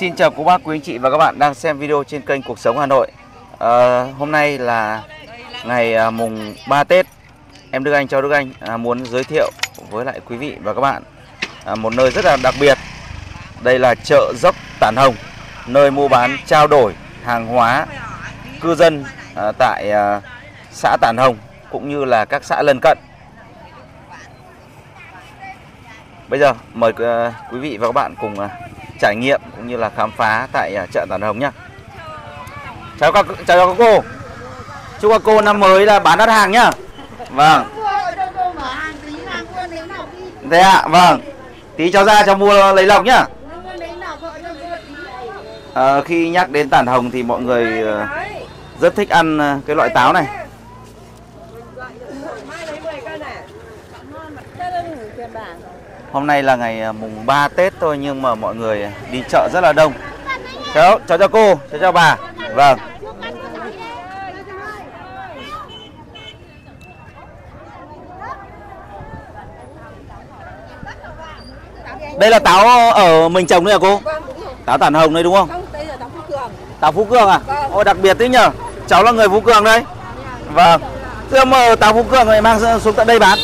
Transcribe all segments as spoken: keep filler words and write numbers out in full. Xin chào cô bác, quý anh chị và các bạn đang xem video trên kênh Cuộc Sống Hà Nội. à, Hôm nay là ngày mùng ba Tết. Em Đức Anh, cho Đức Anh à, muốn giới thiệu với lại quý vị và các bạn à, một nơi rất là đặc biệt. Đây là chợ Dốc Tản Hồng, nơi mua bán trao đổi hàng hóa cư dân à, tại à, xã Tản Hồng cũng như là các xã lân cận. Bây giờ mời à, quý vị và các bạn cùng à, trải nghiệm cũng như là khám phá tại à, chợ Tản Hồng nhé. Chào các, chào các cô. Chúc các cô năm mới là bán đắt hàng nhá. Vâng. Thế ạ, à, vâng. Tí cháu ra cháu mua lấy lọc nhá. À, khi nhắc đến Tản Hồng thì mọi người rất thích ăn cái loại táo này. Hôm nay là ngày mùng ba Tết thôi nhưng mà mọi người đi chợ rất là đông. Cháu, cháu cho cô, cháu cho bà. Vâng. Đây là táo ở mình trồng đấy hả cô? Vâng, đúng rồi. Táo Tản Hồng đấy đúng không? Không, đây là táo Phú Cường. Táo Phú Cường à? Vâng. Ôi, đặc biệt thế nhờ. Cháu là người Phú Cường đấy. Vâng. Thưa mời táo Phú Cường này mang xuống tận đây bán.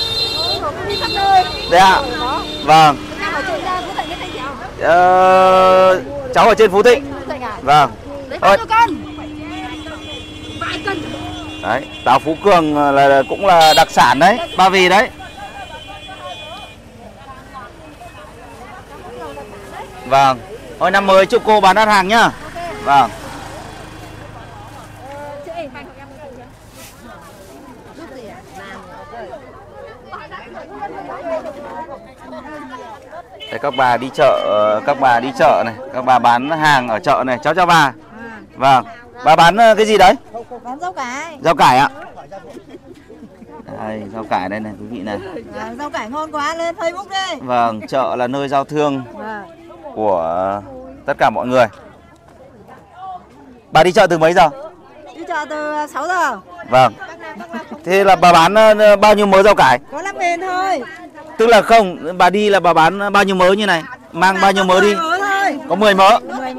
Đấy ạ. À? Vâng. Ờ, cháu ở trên Phú Thịnh. Vâng. Đấy, táo Phú Cường là cũng là đặc sản đấy, Ba Vì đấy. Vâng. Thôi năm mới chúc cô bán đắt hàng nhá. Okay. Vâng. Đây, các bà đi chợ, các bà đi chợ này, các bà bán hàng ở chợ này, cháu cho bà. Vâng. Bà bán cái gì đấy? Bán rau cải. Rau cải ạ. Đây, rau cải đây này quý vị này. À, rau cải ngon quá, lên Facebook đi. Vâng, chợ là nơi giao thương. Vâng. Của tất cả mọi người. Bà đi chợ từ mấy giờ? Đi chợ từ sáu giờ. Vâng. Thế là bà bán bao nhiêu mớ rau cải? Có năm nghìn thôi. Tức là không, bà đi là bà bán bao nhiêu mớ như này? Mang bao nhiêu mớ đi? Có mười mớ.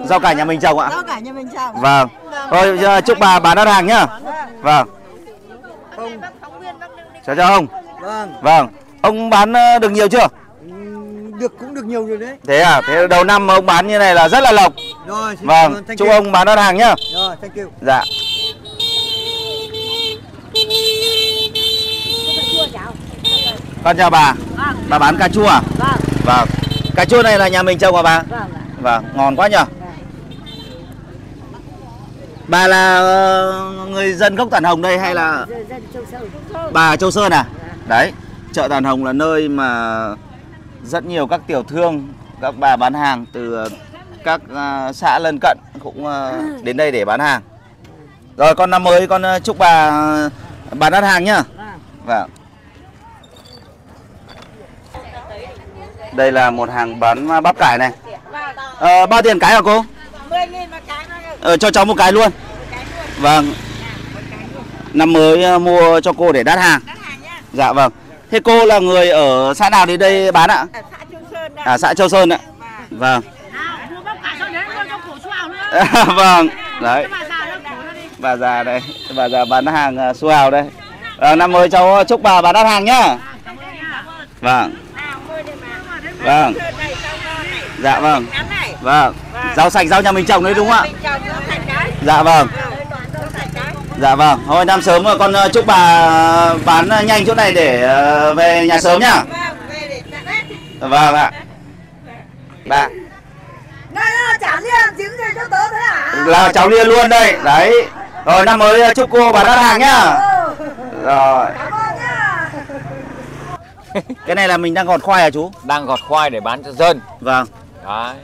Rau cải nhà mình trồng ạ. Rau cải nhà mình trồng. Vâng. Thôi chúc bà bán đắt hàng nhá. Vâng. Chào chào ông. Vâng. Vâng. Ông bán được nhiều chưa? Được, cũng được nhiều rồi đấy. Thế à, thế đầu năm mà ông bán như này là rất là lộc. Rồi, vâng, chúc ông bán đắt hàng nhá. Rồi, thank you. Dạ. Con chào bà. Vâng. Bà bán cà chua à? Vâng. Vâng. Cà chua này là nhà mình trồng à bà? Vâng. Vâng, ngon quá nhờ. Vâng. Bà là người dân gốc Tản Hồng đây hay là dân Châu Sơn? Bà Châu Sơn à? Vâng. Đấy, chợ Tản Hồng là nơi mà rất nhiều các tiểu thương, các bà bán hàng từ các xã lân cận cũng đến đây để bán hàng. Rồi, con năm mới con chúc bà bán đắt hàng nhá. Vâng. Đây là một hàng bán bắp cải này. À, bao tiền cái hả cô? mười nghìn một cái. Ờ, cho cháu một cái luôn. Vâng. Năm mới mua cho cô để đắt hàng. Dạ vâng. Thế cô là người ở xã nào đến đây bán ạ? Ở xã Châu Sơn ạ. À, xã Châu Sơn ạ. Vâng. Vâng. Đấy. Bà già đây, bà già bán hàng su hào đây. À, năm mới cháu chúc bà bán đắt hàng nhá. Vâng. Vâng. Dạ vâng. Vâng. Rau sạch rau nhà mình trồng đấy đúng không ạ? Dạ vâng. Dạ vâng, thôi năm sớm rồi con chúc bà bán nhanh chỗ này để về nhà sớm nhá. Vâng ạ. Bà. Chả liên trứng cho tớ thế hả? Là cháu liên luôn đây, đấy. Rồi năm mới chúc cô bán đắt hàng nhá. Rồi. Cái này là mình đang gọt khoai à chú? Đang gọt khoai để bán cho dân. Vâng. Đấy.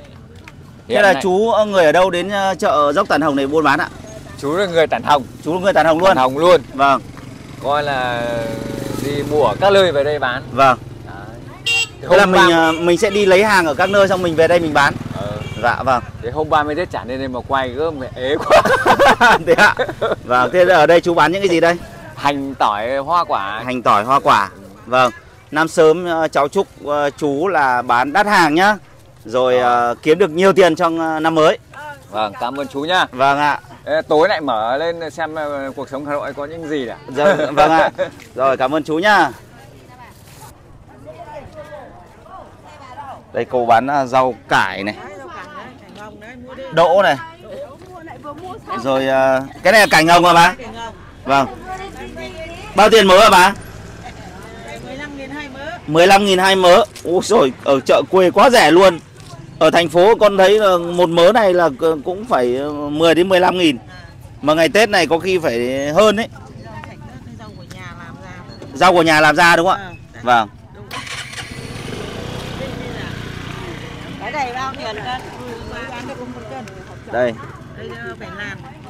Thế là này. Chú người ở đâu đến chợ Dốc Tản Hồng này buôn bán ạ? Chú là người Tản Hồng. Chú là người Tản Hồng luôn. Tản Hồng luôn. Vâng. Coi là đi mua ở các nơi về đây bán. Vâng. Thế là mình ba... mình sẽ đi lấy hàng ở các nơi xong mình về đây mình bán. Ừ. Dạ vâng. Thế hôm ba mươi Tết trả nên đây mà quay gớm mẹ ế quá. Thế ạ. Vâng. Thế ở đây chú bán những cái gì đây? Hành tỏi hoa quả. Hành tỏi hoa quả. Vâng. Năm sớm cháu chúc chú là bán đắt hàng nhá. rồi à, kiếm được nhiều tiền trong năm mới. Vâng, cảm ơn chú nhá. Vâng ạ. Ê, tối lại mở lên xem Cuộc Sống Hà Nội có những gì đã. Rồi, vâng ạ. Rồi, cảm ơn chú nhá. Đây cô bán rau cải này, đỗ này, rồi cái này là cải ngồng hả bà? Vâng. Bao tiền mớ hả bà? mười lăm nghìn hai mớ. Ôi rồi ở chợ quê quá rẻ luôn. Ở thành phố con thấy là một mớ này là cũng phải mười đến mười lăm nghìn. Mà ngày Tết này có khi phải hơn đấy. Rau của nhà làm ra đúng không ạ? Vâng. Đây.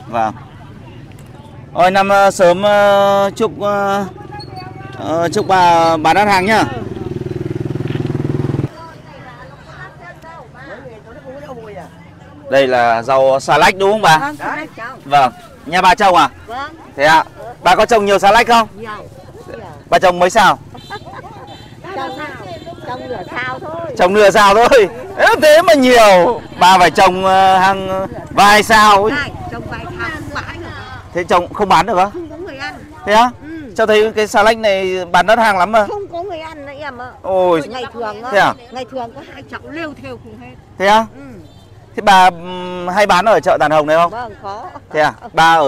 Vâng. Ôi năm sớm chúc chúc bà bà bán hàng nhá. Đây là rau xà lách đúng không bà? Vâng. Nhà bà trồng à? Vâng. Thế ạ. À? Bà có trồng nhiều xà lách không? Nhiều. Bà trồng mấy sao? Trồng nửa sao thôi. Trồng nửa sao thôi. Thế mà nhiều. Bà phải trồng hàng vài sao. Trồng vài sao không bán được. Thế trồng không bán được á? Không có người ăn. Thế á? Ừ. Cho thấy cái xà lách này bán đắt hàng lắm mà. Không có người ăn đấy em ạ. Ôi. Ngày thường thế à? Ngày thường có hai cháu lêu theo cùng hết. Thế á? Ừ. Thế bà hay bán ở chợ Tản Hồng này không? Vâng, có. Thế à? Bà ở...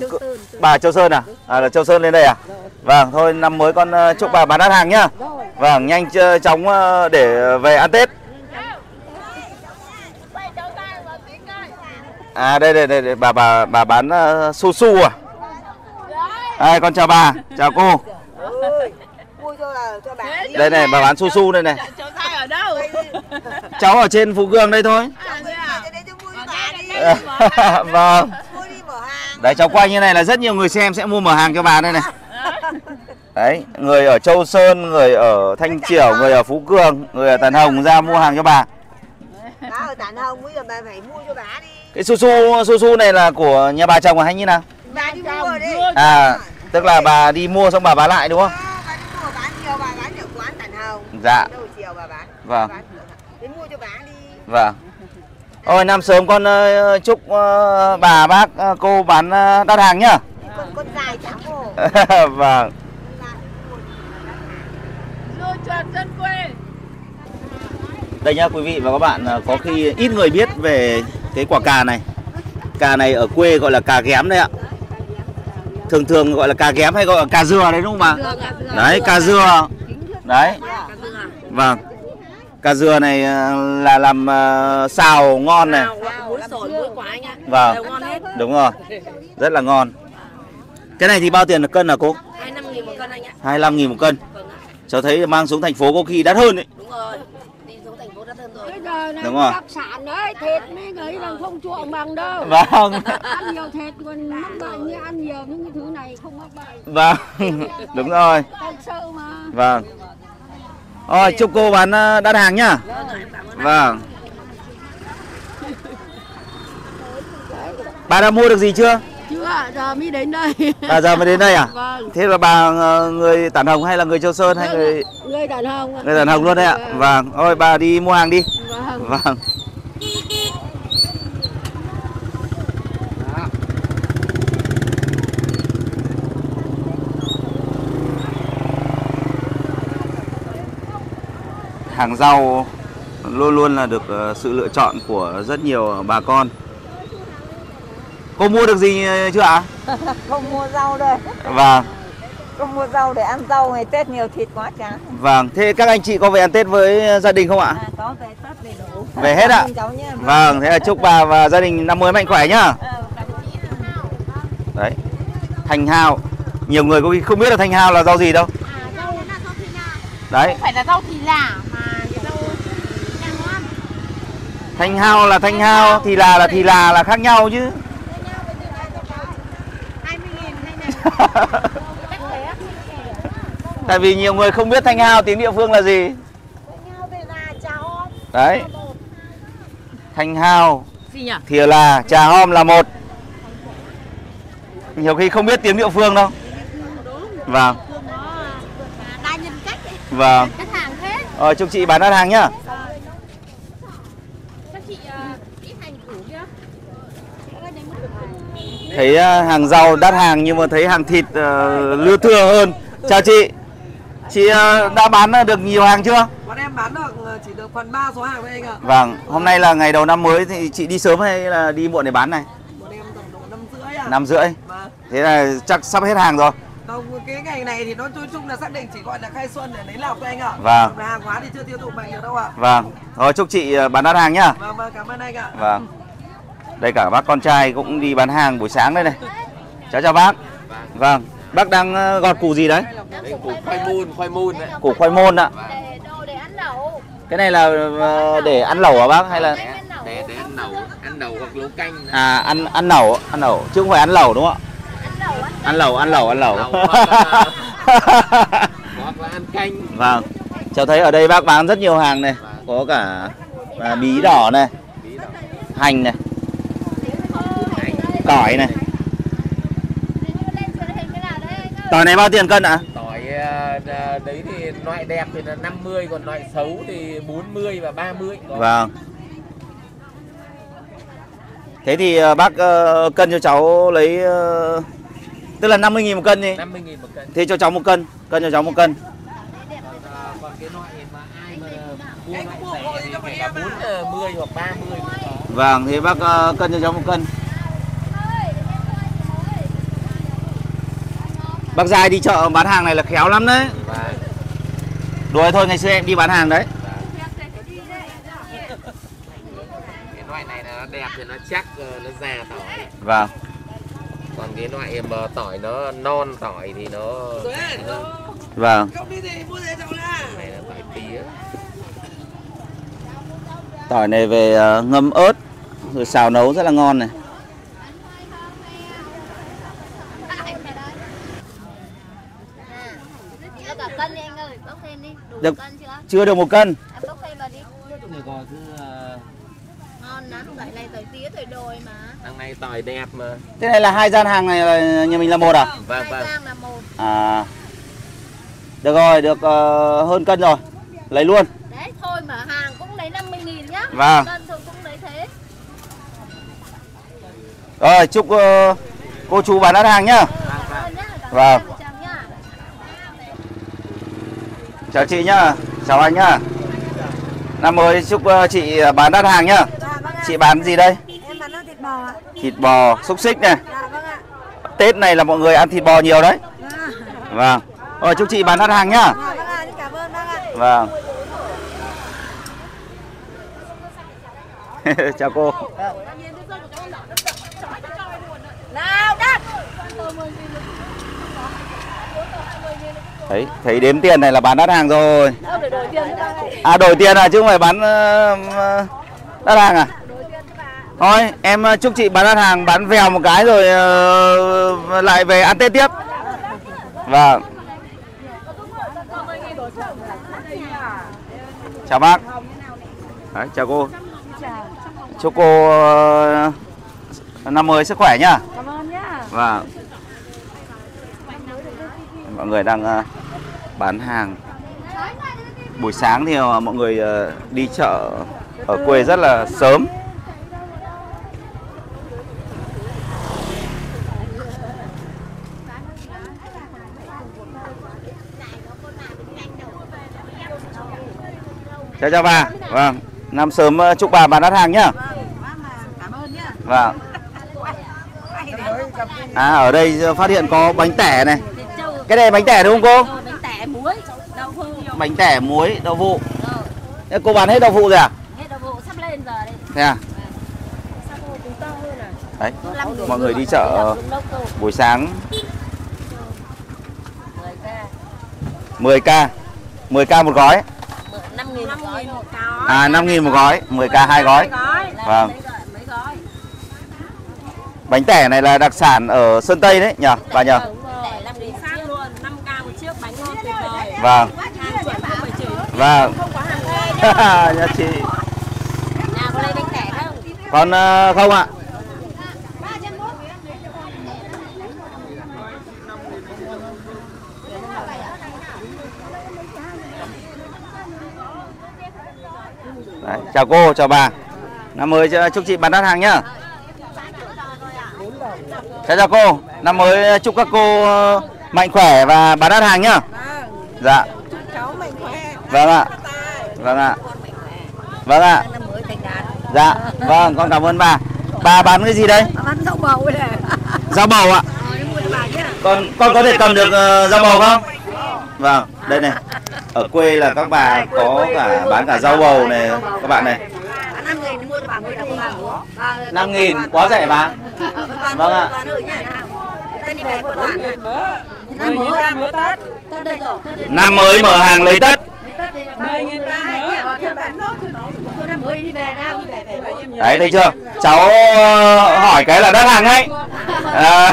Châu Sơn, bà Châu Sơn à? À là Châu Sơn lên đây à? Rồi. Vâng, thôi năm mới con chúc bà bán đắt hàng nhá. Rồi. Vâng, nhanh chóng để về ăn Tết. À đây đây đây, đây. Bà bà bà bán uh, su su à? Đây, con chào bà, chào cô. Đây này, bà bán su su đây này. Cháu ở trên Phú Cường đây thôi. Vâng. Đấy, cháu quay như này là rất nhiều người xem sẽ mua mở hàng cho bà đây này. Đấy, người ở Châu Sơn, người ở Thanh Triều, người ở Phú Cường, người ở Tản Hồng ra mua hàng cho bà. Bà ở Tản Hồng bây giờ bà phải mua cho bà đi. Cái su su su su này là của nhà bà chồng hay như nào? Bà đi mua đi. À, tức là bà đi mua xong bà bán lại đúng không? Bà đi mua bán nhiều, bà bán ở quán Tản Hồng. Dạ. Đầu chiều bà bán. Vâng. Đến mua cho bà đi. Vâng. Ôi năm sớm con chúc bà bác cô bán đắt hàng nhá. Con con dài trắng hồ. Vâng. Đây nhá quý vị và các bạn, có khi ít người biết về cái quả cà này. Cà này ở quê gọi là cà ghém đấy ạ. Thường thường gọi là cà ghém hay gọi là cà dừa đấy đúng không bà? Đấy, cà dừa. Đấy. Vâng. Cà dừa này là làm xào ngon này. Vâng. Đúng rồi. Rất là ngon. Cái này thì bao tiền một cân hả cô? hai mươi lăm nghìn một cân anh ạ. hai mươi lăm nghìn một cân. Cháu thấy mang xuống thành phố có khi đắt hơn đấy. Đúng rồi. Đúng rồi. Đặc sản đấy, thịt mấy người là không chuộng bằng đâu. Vâng. Ăn nhiều thịt còn mắc bệnh, như ăn nhiều những cái thứ này không mắc bệnh. Vâng. Đúng rồi. Vâng. Ôi chúc cô bán đắt hàng nhá. Vâng. Bà đã mua được gì chưa? Chưa, giờ mới đến đây. À giờ mới đến đây à? Vâng. Thế là bà người Tản Hồng hay là người Châu Sơn hay người... Người Tản Hồng. Người Tản Hồng luôn đấy ạ. Vâng. Ôi bà đi mua hàng đi. Vâng. Vâng. Hàng rau luôn luôn là được sự lựa chọn của rất nhiều bà con. Cô mua được gì chưa ạ? À? Không mua rau đây. Vâng. Không mua rau để ăn rau ngày Tết nhiều thịt quá chán. Vâng. Thế các anh chị có về ăn Tết với gia đình không ạ? À, có, về Tết đầy đủ. Về hết ạ. Vâng. Thế là chúc bà và gia đình năm mới mạnh khỏe nhá. Đấy. Thành hào. Nhiều người có khi không biết là thành hào là rau gì đâu. À, rau là rau thì là. Đấy. Không phải là rau thì là mà rau nhà ngon. Thành hào là thanh hào, thì là là thì là là khác nhau chứ. Tại vì nhiều người không biết thanh hao tiếng địa phương là gì. Đấy. Thanh hao thìa là trà om là một. Nhiều khi không biết tiếng địa phương đâu. Vâng. Vâng. Ờ, chúc chị bán đắt hàng nhá. chị ít hành củ chưa? Thấy hàng rau đắt hàng nhưng mà thấy hàng thịt uh, lưa thưa hơn. Chào chị. Chị uh, đã bán được nhiều hàng chưa? Bọn em bán được chỉ được phần ba số hàng thôi anh ạ. Vâng, hôm nay là ngày đầu năm mới thì chị đi sớm hay là đi muộn để bán này? Bọn em tầm độ năm rưỡi à. năm rưỡi. Vâng. Thế là chắc sắp hết hàng rồi. Không, cái ngày này thì nó nói chung là xác định chỉ gọi là khai xuân để lấy lọc thôi anh ạ. Vâng. Và hàng hóa thì chưa tiêu thụ mạnh được đâu ạ. Vâng. Thôi chúc chị bán đắt hàng nhá. Vâng, vâng, cảm ơn anh ạ. Vâng. Đây cả bác con trai cũng đi bán hàng buổi sáng đây này. Cháu chào bác. Vâng. Bác đang gọt củ gì đấy? Đây, củ khoai môn, khoai môn đấy. Củ khoai môn ạ. Để ăn lẩu. Cái này là để ăn lẩu hả bác hay là để, để, để ăn lẩu, ăn lẩu hoặc nấu canh. À ăn ăn lẩu, ăn lẩu chứ không phải ăn lẩu đúng không ạ? Ăn lẩu, ăn lẩu, ăn lẩu. Ăn lẩu hoặc là, hoặc là ăn canh. Vâng. Cháu thấy ở đây bác bán rất nhiều hàng này, có cả à, bí đỏ này, hành này, tỏi này. Tỏi này bao tiền cân ạ? À? Tỏi đấy thì loại đẹp thì là năm mươi, còn loại xấu thì bốn mươi và ba mươi. Vâng. Thế thì bác uh, cân cho cháu lấy uh, tức là năm mươi nghìn một cân đi. năm mươi nghìn một cân. Thế cho cháu một cân, cân cho cháu một cân. Còn cái loại mà ai mà mua loại rẻ thì cả bốn mươi hoặc ba mươi. Vâng, thế bác uh, cân cho cháu một cân. Bác Giai đi chợ bán hàng này là khéo lắm đấy. Đùa thôi, ngày xưa em đi bán hàng đấy. Cái loại này nó đẹp thì nó chắc, nó già tỏi. Vâng. Còn cái loại mà tỏi nó non tỏi thì nó... Vâng. Tỏi này về ngâm ớt, rồi xào nấu rất là ngon này. Được, chưa được một cân. À, bốc thêm vào đi. Ngon lắm, tỏi này tỏi tía, tỏi đồi mà. Đằng này tỏi đẹp mà. Thế này là hai gian hàng này là nhà mình là một à? Vâng, hai vâng. Gian là một. À. Được rồi, được uh, hơn cân rồi. Lấy luôn. Đấy, thôi mà hàng cũng lấy năm mươi nghìn nhá. Vâng. Cân thôi cũng lấy thế. Rồi, chúc uh, cô chú bán đắt hàng nhá. Vâng. Vâng. Chào chị nhá, chào anh nhá. Năm mới chúc chị bán đắt hàng nhá. Chị bán gì đây? Em bán thịt bò ạ. Thịt bò, xúc xích này. Tết này là mọi người ăn thịt bò nhiều đấy. Vâng. Rồi chúc chị bán đắt hàng nhá. Vâng. Chào cô. Thấy, thấy đếm tiền này là bán đắt hàng rồi. À đổi tiền à chứ không phải bán uh, đắt hàng à. Thôi em chúc chị bán đắt hàng, bán vèo một cái rồi uh, lại về ăn Tết tiếp. Vâng. Chào bác. Đấy, chào cô. Chúc cô uh, năm mới sức khỏe nhá. Cảm ơn nhá. Vâng. Mọi người đang bán hàng buổi sáng thì mọi người đi chợ ở quê rất là sớm. Chào chào bà. Vâng, năm sớm chúc bà bán đắt hàng nhá. Vâng. À ở đây phát hiện có bánh tẻ này. Cái này bánh tẻ đúng không cô? Bánh tẻ muối, đậu phụ. Bánh tẻ muối, đậu phụ. Ừ. Cô bán hết đậu phụ rồi à? Hết đậu phụ sắp lên giờ đây. Thế à? Đấy, mọi người đi chợ buổi sáng. mười k. mười k một gói. năm nghìn một gói. À năm nghìn một gói, mười k hai gói. Vâng. Bánh tẻ này là đặc sản ở Sơn Tây đấy nhỉ, bà nhỉ? Vâng. Vâng. Nhà chị. Nào có lấy bánh tẻ không? Con không ạ. Đấy, chào cô, chào bà. Năm mới chúc chị bán đắt hàng nhá. Chào chào cô. Năm mới chúc các cô mạnh khỏe và bán đắt hàng nhá. Dạ. Vâng ạ. Vâng ạ. Vâng ạ. Dạ. Vâng, con cảm ơn bà. Bà bán cái gì đấy? Bán rau bầu này. Rau bầu ạ. Con con có thể cầm được uh, rau bầu không? Vâng, đây này. Ở quê là các bà có cả bán cả rau bầu này các bạn này. năm nghìn quá rẻ bà. Vâng ạ. Năm mới mở hàng lấy Tết. Đấy, thấy chưa? Cháu hỏi cái là đắt hàng ngay. À.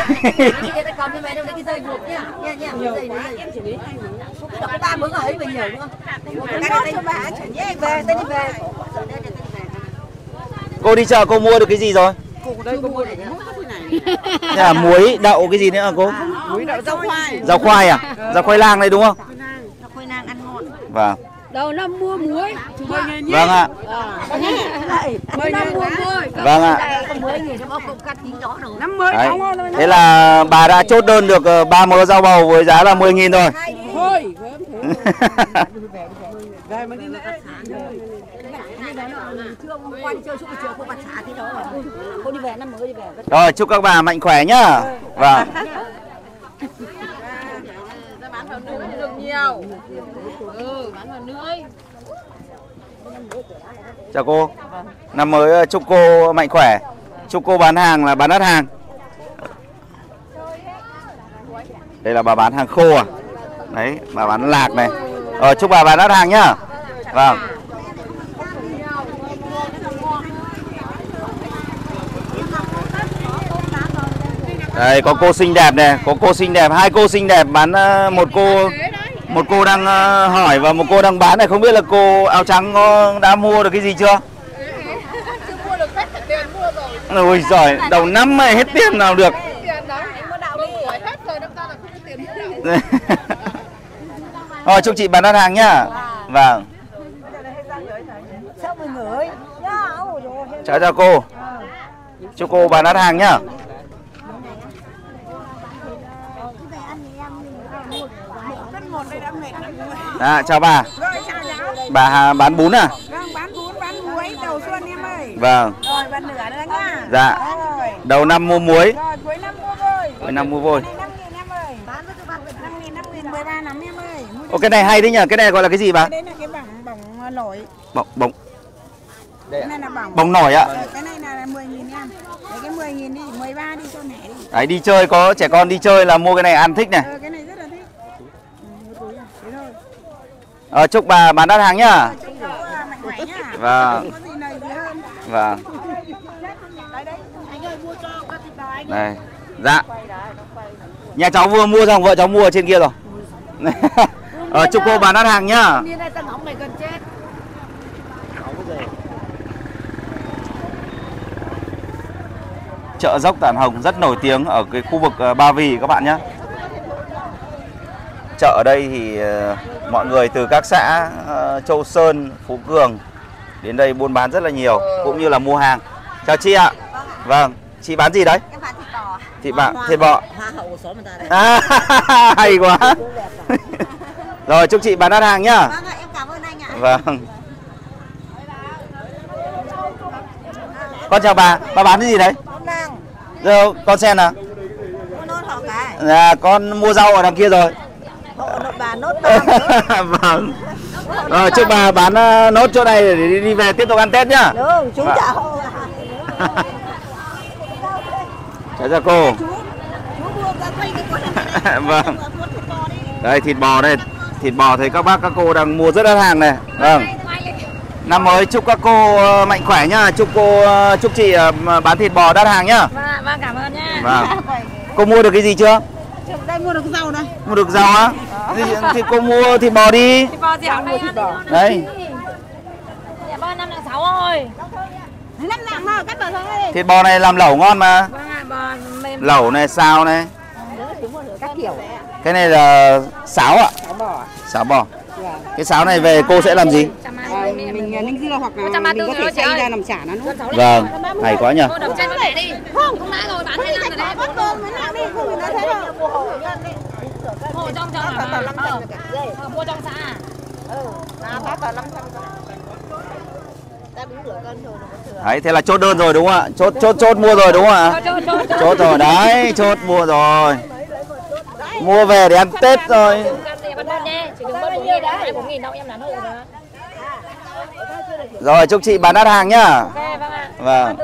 Cô đi chợ cô mua được cái gì rồi? À, muối, đậu cái gì nữa hả cô? Rau khoai à? Rau khoai lang này đúng không? Rau khoai lang ăn ngon. Vâng. Đầu năm mua muối. Vâng ạ. Vâng ạ. Đấy. Thế là bà đã chốt đơn được ba mớ rau bầu với giá là mười nghìn rồi. Rồi, chúc các bà mạnh khỏe nhá. Vâng. Nhiều. Ừ, bán chào cô. Năm mới chúc cô mạnh khỏe. Chúc cô bán hàng là bán đắt hàng. Đây là bà bán hàng khô à? Đấy, bà bán lạc này. Ờ, chúc bà bán đắt hàng nhá. Vâng. Đây, có cô xinh đẹp này, có cô xinh đẹp, hai cô xinh đẹp bán một cô một cô đang hỏi và một cô đang bán này, không biết là cô áo trắng đã mua được cái gì chưa? Chưa mua được, hết tiền mua rồi. Ôi giời, đầu năm này hết tiền nào được. Rồi, chúc chị bán đắt hàng nhá. Vâng. Chào chào cô. Chúc cô bán đắt hàng nhá. À, chào bà. Bà bán bún à? Vâng, bán bún, bán muối đầu xuân em ơi. Vâng. Rồi, bán nửa nữa nha. Dạ. Đầu năm mua muối. Rồi, cuối năm mua vôi. Cuối năm mua vôi. năm nghìn em ơi. Bán với các bạn năm nghìn, mười ba nắm em ơi. Ô, cái này hay đấy nhỉ, cái này gọi là cái gì bà? Cái này là cái bỏng bỏng nổi. Bỏng bỏng. Đây. Cái này là bỏng. Bỏng nổi ạ. Cái này là mười nghìn em. Đấy, cái mười nghìn đi, mười ba đi cho mẹ đi. Đấy, đi chơi có trẻ con đi chơi là mua cái này ăn thích này. Cái này rất là thích. Ờ, chúc bà bán đắt hàng nhá. Vâng. Vâng. Đây. Dạ. Nhà cháu vừa mua xong, vợ cháu mua ở trên kia rồi. Ờ, chúc cô bán đắt hàng nhá. Chợ Dốc Tản Hồng rất nổi tiếng ở cái khu vực Ba Vì các bạn nhé. Chợ ở đây thì mọi người từ các xã Châu Sơn, Phú Cường đến đây buôn bán rất là nhiều, cũng như là mua hàng. Chào chị ạ. Vâng, chị bán gì đấy? Em bán thịt bò. Thịt bò, thịt bò. Hoa hậu của số người ta đấy. À, hay quá. Rồi, chúc chị bán đắt hàng nhá. Vâng ạ, em cảm ơn anh ạ. Vâng. Con chào bà, bà bán cái gì đấy? Rồi, con xem nào. À, con mua rau ở đằng kia rồi. Bà nốt vâng. Rồi, chúc bà bán uh, nốt chỗ này để đi, đi về tiếp tục ăn Tết nhá. Đúng, chú chào. Chào chào cô. Vâng. Đây, thịt bò đây. Thịt bò thấy các bác các cô đang mua rất đắt hàng này. Vâng. Năm mới chúc các cô uh, mạnh khỏe nhá. Chúc cô uh, chúc chị uh, bán thịt bò đắt hàng nhá. Vâng, cảm ơn nhá. Vâng. Cô mua được cái gì chưa? Đây mua được rau này. Mua được rau á? Thì, thì cô mua thịt bò đi. Thịt bò gì hả? Mua thịt bò. Đấy. Dạ ba năm lạng sáu thôi. năm lạng thôi, cắt bờ thôi đi. Thịt bò này làm lẩu ngon mà. Lẩu này, xào này. Các kiểu. Cái này là sáo ạ? Sáo bò. Sáo bò. Cái sáo này về cô sẽ làm gì? Mình ninh dưa. nữa, hoặc là mình có thể xay ra làm chả nó nữa. Vâng, hay quá nhờ. Cô đập chân nó để đi. Không, không đã rồi, bán hay làm rồi đấy. Bắt cơm với nào đi, không thì nó thế rồi. Mua hồ ở nhân đi. Hồ trong cháu hả? Ờ, mua trong xã à? Ừ, nó bác vào năm trăm rồi. Đấy, thế là chốt đơn rồi đúng không ạ? Chốt chốt chốt mua rồi đúng không ạ? Chốt rồi đấy, chốt mua rồi. Mua về để ăn Tết rồi. Rồi chúc chị bán đắt hàng nhá. Vâng.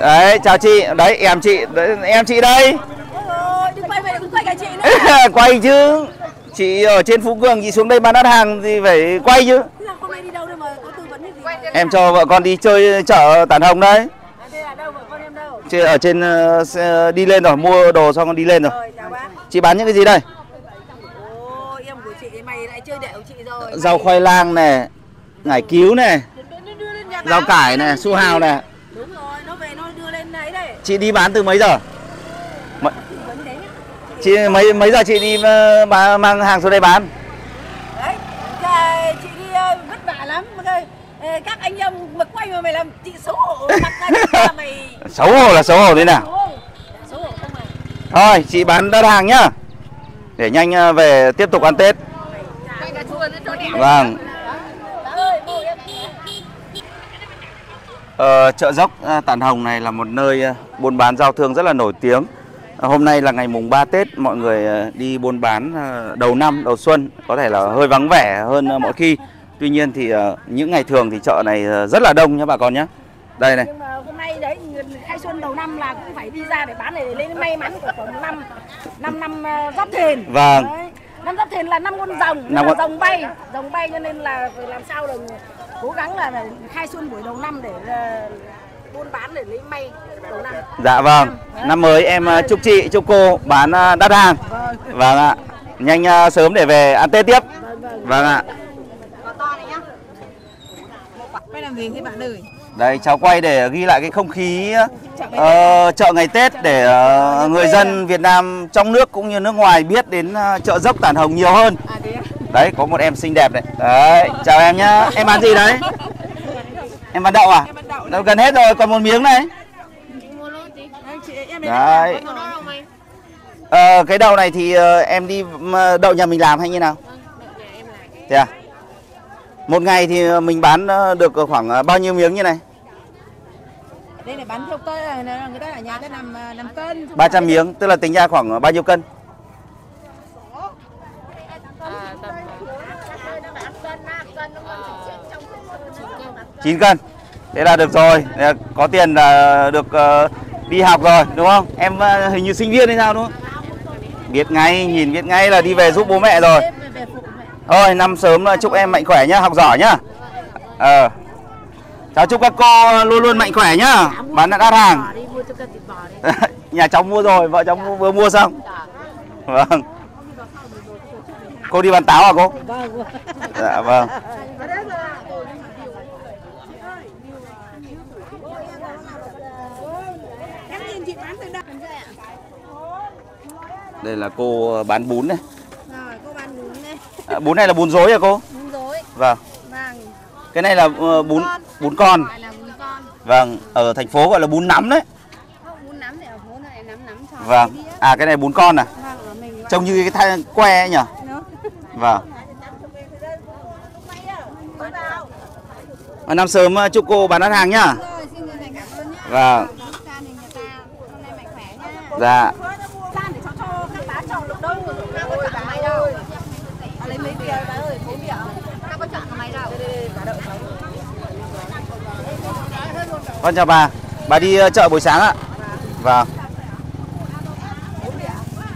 Đấy, chào chị. Đấy, em chị, đấy, em chị đây. Quay chứ. Chị ở trên Phú Cường chị xuống đây bán đắt hàng thì phải quay chứ. Em cho vợ con đi chơi chợ Tản Hồng đấy. Chị ở trên uh, đi lên rồi, mua đồ xong con đi lên rồi. Chị bán những cái gì đây? Ồ, em của chị mày lại chơi đẻo chị rồi. Rau khoai lang này, ngải cứu này, rau cải này, su hào này. Đúng rồi, nó về nó đưa lên đấy đấy. Chị đi bán từ mấy giờ? M chị mấy mấy giờ chị đi bán, mang hàng xuống đây bán? Đấy, chị đi vất vả lắm. Các anh em mà quay mà mày làm chị xấu hổ mặt ra mày. Xấu hổ là xấu hổ thế nào? Xấu hổ không mày. Thôi chị bán đơn hàng nhá. Để nhanh về tiếp tục ăn Tết. Vâng. Ờ, chợ dốc Tản Hồng này là một nơi buôn bán giao thương rất là nổi tiếng. Hôm nay là ngày mùng ba Tết, mọi người đi buôn bán đầu năm, đầu xuân có thể là hơi vắng vẻ hơn mọi khi. Tuy nhiên thì uh, những ngày thường thì chợ này uh, rất là đông nhá bà con nhá. Đây này. Nhưng mà hôm nay đấy khai xuân đầu năm là cũng phải đi ra để bán này để lên may mắn của khoảng năm năm năm uh, Giáp Thìn. Vâng. Đấy. Năm Giáp Thìn là năm con rồng, năm con rồng bay, rồng bay cho nên là phải làm sao là cố gắng là khai xuân buổi đầu năm để uh, buôn bán để lấy may đầu năm. Dạ vâng. Năm, năm mới em uh, chúc chị, chúc cô bán uh, đắt hàng. Vâng. Vâng ạ. Nhanh uh, sớm để về ăn Tết tiếp. Vâng, vâng. Vâng ạ. Quay làm gì thế bạn ơi? Đây cháu quay để ghi lại cái không khí uh, chợ ngày Tết để uh, người dân Việt Nam trong nước cũng như nước ngoài biết đến uh, chợ dốc Tản Hồng nhiều hơn. Đấy có một em xinh đẹp này. Đấy chào em nhá. Em bán gì đấy? Em bán đậu à? Đậu gần hết rồi còn một miếng này. Đấy. Uh, cái đậu này thì uh, em đi đậu nhà mình làm hay như nào? Thế à? Một ngày thì mình bán được khoảng bao nhiêu miếng như này? Đây là bán theo cân, người ta ở nhà ta làm năm cân. ba trăm miếng, tức là tính ra khoảng bao nhiêu cân? chín cân. Thế là được rồi, có tiền là được đi học rồi, đúng không? Em hình như sinh viên hay sao đúng không? Biết ngay, nhìn biết ngay là đi về giúp bố mẹ rồi. Thôi năm sớm chúc em mạnh khỏe nhá, học giỏi nhá. Ờ. Cháu chúc các cô luôn luôn mạnh khỏe nhá, bán đắt hàng. Nhà cháu mua rồi, vợ cháu vừa mua xong. Vâng. Cô đi bán táo à cô? Dạ vâng. Đây là cô bán bún này. À, bún này là bún rối à cô? Bún rối. Vâng. Vâng. Cái này là uh, bún bún con. Gọi là bún con. Vâng, ở thành phố gọi là bún nắm đấy. Không, bún nắm thì ở phố này nắm nắm cho. Vâng. À cái này bún con à? Vâng, ở mình trông như cái thai que ấy nhỉ? Vâng. Và năm sớm chúc cô bán đắt hàng nhá. Rồi, xin chân thành cảm ơn nhá. Vâng. Hôm nay mạnh khỏe nhá. Dạ. Con chào bà, bà đi chợ buổi sáng ạ. Vâng.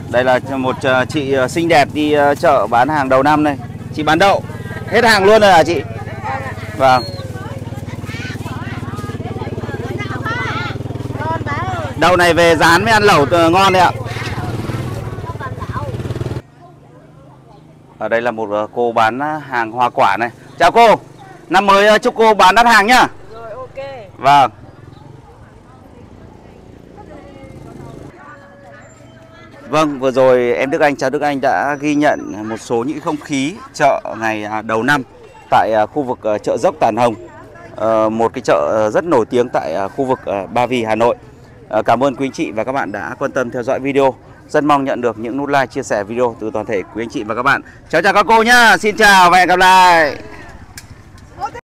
Đây là một chị xinh đẹp đi chợ bán hàng đầu năm này. Chị bán đậu, hết hàng luôn rồi hả chị? Vâng. Đậu này về rán mới ăn lẩu ngon đấy ạ. Ở đây là một cô bán hàng hoa quả này. Chào cô, năm mới chúc cô bán đắt hàng nhá. Rồi ok. Vâng. Vâng, vừa rồi em Đức Anh, chào Đức Anh đã ghi nhận một số những không khí chợ ngày đầu năm tại khu vực chợ Dốc Tản Hồng, một cái chợ rất nổi tiếng tại khu vực Ba Vì, Hà Nội. Cảm ơn quý anh chị và các bạn đã quan tâm theo dõi video. Rất mong nhận được những nút like, chia sẻ video từ toàn thể quý anh chị và các bạn. Chào chào các cô nhá. Xin chào và hẹn gặp lại.